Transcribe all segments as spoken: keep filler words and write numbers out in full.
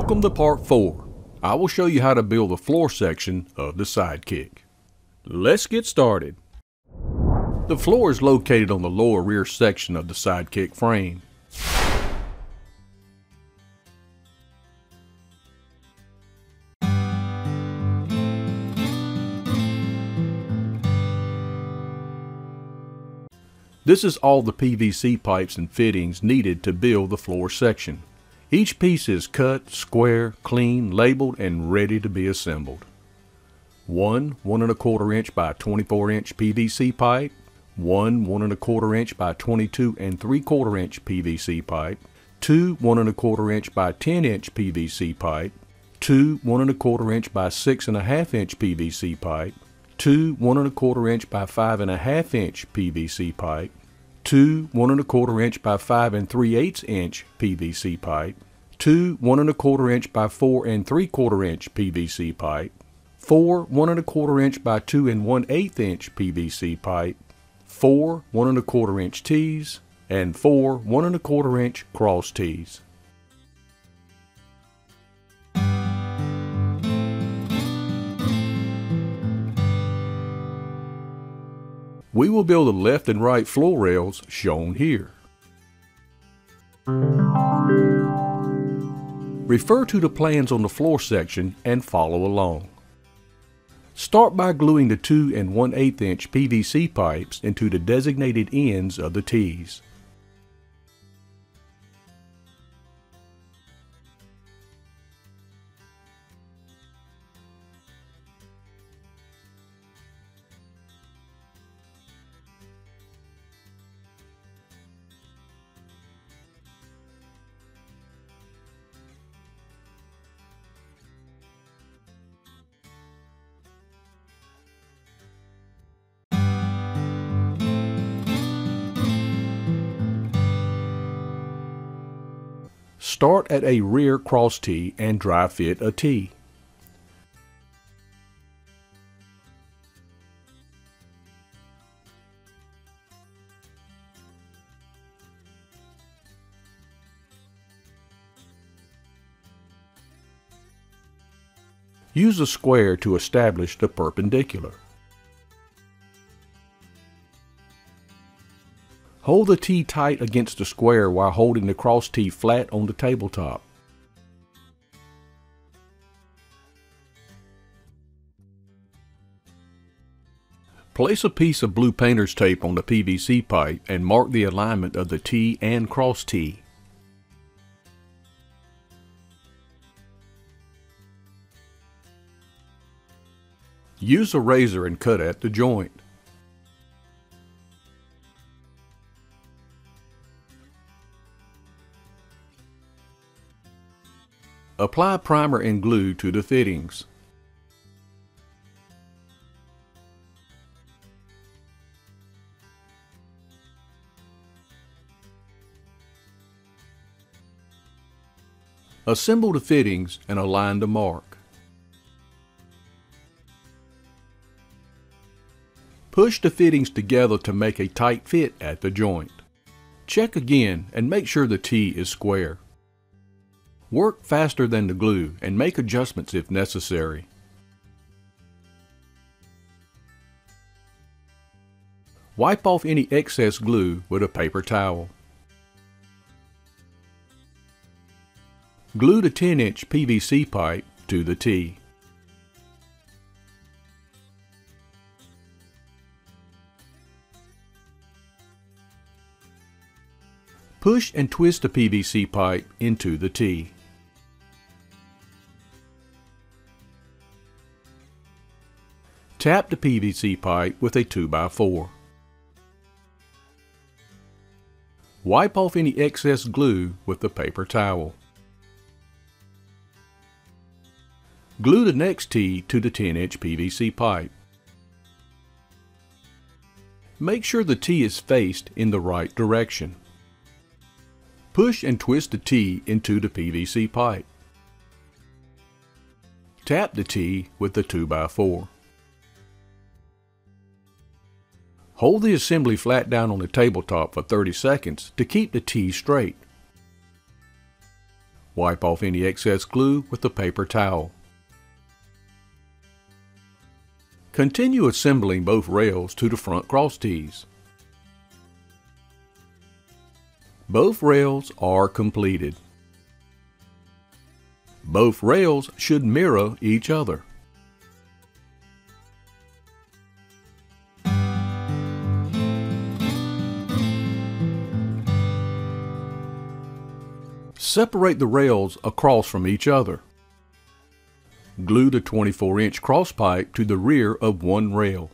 Welcome to part four. I will show you how to build the floor section of the Sidekick. Let's get started. The floor is located on the lower rear section of the Sidekick frame. This is all the P V C pipes and fittings needed to build the floor section. Each piece is cut, square, clean, labeled, and ready to be assembled. One one and a quarter inch by twenty-four inch P V C pipe, one one and a quarter inch by twenty-two and three quarter inch P V C pipe, two one and a quarter inch by ten inch P V C pipe, two one and a quarter inch by six and a half inch P V C pipe, two one and a quarter inch by five and a half inch P V C pipe, two one and a quarter inch by five and three eighths inch P V C pipe, two one and a quarter inch by four and three quarter inch P V C pipe, four one and a quarter inch by two and one eighth inch P V C pipe, four one and a quarter inch tees, and four one and a quarter inch cross tees. We will build the left and right floor rails shown here. Refer to the plans on the floor section and follow along. Start by gluing the two and one eighth inch P V C pipes into the designated ends of the tees. Start at a rear cross tee and dry fit a tee. Use a square to establish the perpendicular. Hold the tee tight against the square while holding the cross tee flat on the tabletop. Place a piece of blue painter's tape on the P V C pipe and mark the alignment of the tee and cross tee. Use a razor and cut at the joint. Apply primer and glue to the fittings. Assemble the fittings and align the mark. Push the fittings together to make a tight fit at the joint. Check again and make sure the tee is square. Work faster than the glue and make adjustments if necessary. Wipe off any excess glue with a paper towel. Glue the ten inch P V C pipe to the tee. Push and twist the P V C pipe into the tee. Tap the P V C pipe with a two by four. Wipe off any excess glue with the paper towel. Glue the next tee to the ten inch P V C pipe. Make sure the tee is faced in the right direction. Push and twist the tee into the P V C pipe. Tap the tee with the two by four. Hold the assembly flat down on the tabletop for thirty seconds to keep the tee straight. Wipe off any excess glue with the paper towel. Continue assembling both rails to the front crosstees. Both rails are completed. Both rails should mirror each other. Separate the rails across from each other. Glue the twenty-four inch cross pipe to the rear of one rail.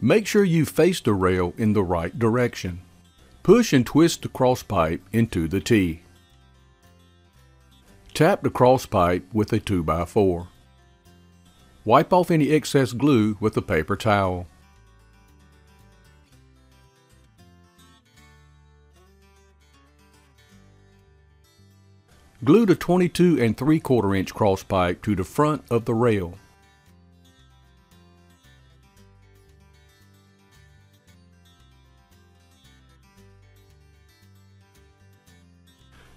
Make sure you face the rail in the right direction. Push and twist the cross pipe into the T. Tap the cross pipe with a two by four. Wipe off any excess glue with a paper towel. Glue the twenty-two and three quarter inch cross pipe to the front of the rail.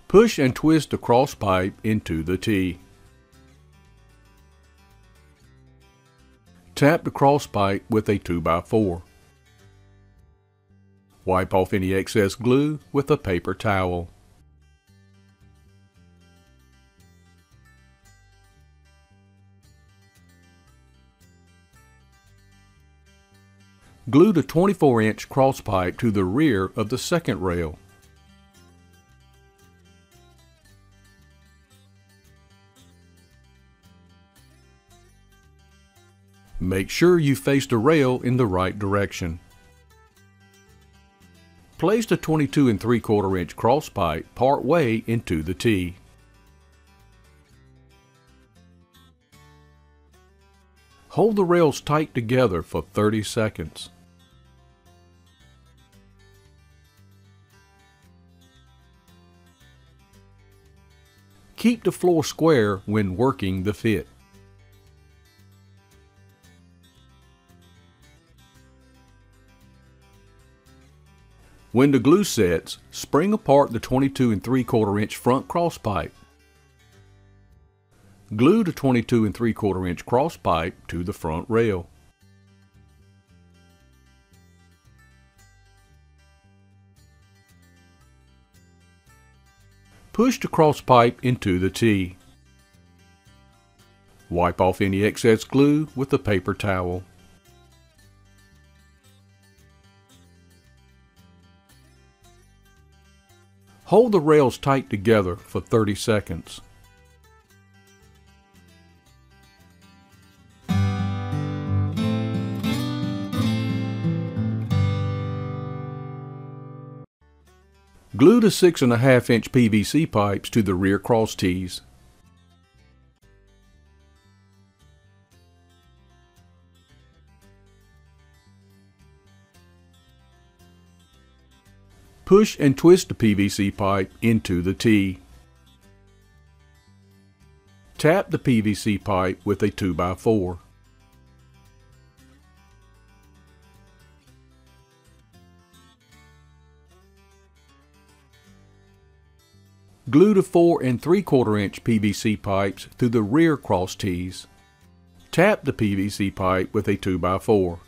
Push and twist the cross pipe into the T. Tap the cross pipe with a two by four. Wipe off any excess glue with a paper towel. Glue the twenty-four inch cross pipe to the rear of the second rail. Make sure you face the rail in the right direction. Place the twenty-two and three quarter inch cross pipe part way into the T. Hold the rails tight together for thirty seconds. Keep the floor square when working the fit. When the glue sets, spring apart the twenty-two and three quarter inch front cross pipe. Glue the twenty-two and three quarter inch cross pipe to the front rail. Push the cross pipe into the T. Wipe off any excess glue with a paper towel. Hold the rails tight together for thirty seconds. Glue the six and a half inch P V C pipes to the rear cross tees. Push and twist the P V C pipe into the T. Tap the P V C pipe with a two by four. Glue the four and three quarter inch P V C pipes to the rear cross tees. Tap the P V C pipe with a two by four.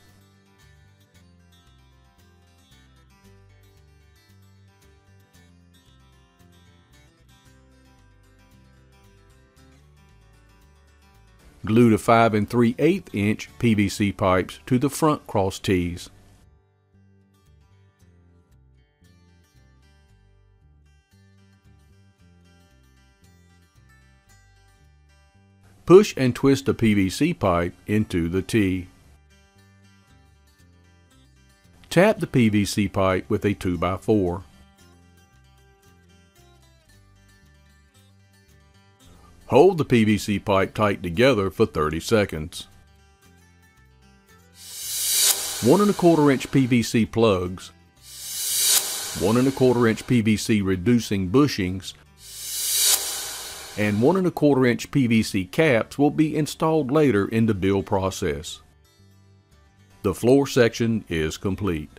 Glue the five and three eighths inch P V C pipes to the front cross tees. Push and twist the P V C pipe into the T. Tap the P V C pipe with a two by four. Hold the P V C pipe tight together for thirty seconds. One and a quarter inch P V C plugs, one and a quarter inch P V C reducing bushings, and one and a quarter inch P V C caps will be installed later in the build process. The floor section is complete.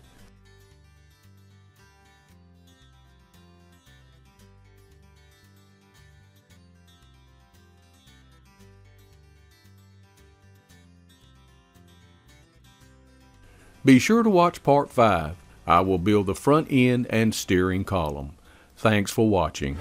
Be sure to watch part five. I will build the front end and steering column. Thanks for watching.